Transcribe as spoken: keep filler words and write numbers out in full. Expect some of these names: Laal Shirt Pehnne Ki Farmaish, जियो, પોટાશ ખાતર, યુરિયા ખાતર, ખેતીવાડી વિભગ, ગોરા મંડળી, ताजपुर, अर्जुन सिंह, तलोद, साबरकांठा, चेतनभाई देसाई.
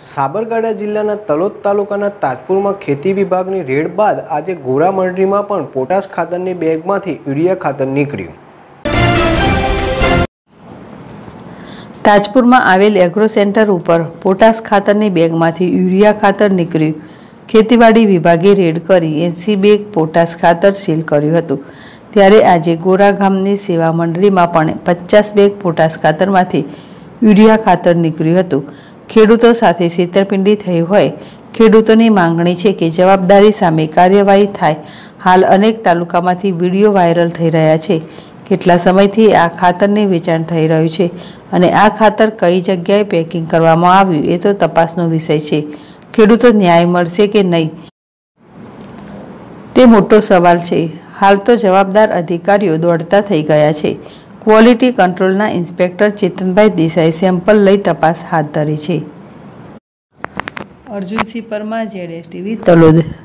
साबरकांठा जिल्लाना तलोद तालुकाना ताजपुर में खेती विभाग की रेड बाद आज गोरा मंडली में पण पोटाश खातर की बेग में यूरिया खातर निकळ्युं। ताजपुर में आवेल एग्रो सेंटर पर पोटाश खातर की बेग में यूरिया खातर निकळ्युं। खेतीवाड़ी विभागे रेड करी एसी बेग पोटाश खातर सील कर्युं हतुं। त्यारे आज गोरा गामनी सेवा मंडली में पण पचास बेग पोटाश खातर में यूरिया खातर निकळ्युं हतुं। ખેડૂતો સાથે છેતરપિંડી થઈ હોય ખેડૂતોની માંગણી છે કે જવાબદારી સામે કાર્યવાહી થાય। હાલ અનેક તાલુકામાંથી વિડીયો વાયરલ થઈ રહ્યા છે। કેટલા સમયથી આ ખાતરને વેચાણ થઈ રહ્યું છે અને આ ખાતર કઈ જગ્યાએ પેકિંગ કરવામાં આવ્યું એ તો તપાસનો વિષય છે। ખેડૂતો ન્યાય મળશે કે નહીં તે મોટો સવાલ છે। હાલ તો જવાબદાર અધિકારીઓ દોડતા થઈ ગયા છે। क्वॉलिटी कंट्रोल ना इंस्पेक्टर चेतनभाई देसाई सैम्पल लई तपास हाथ धरी है। अर्जुन सिंह तलोद।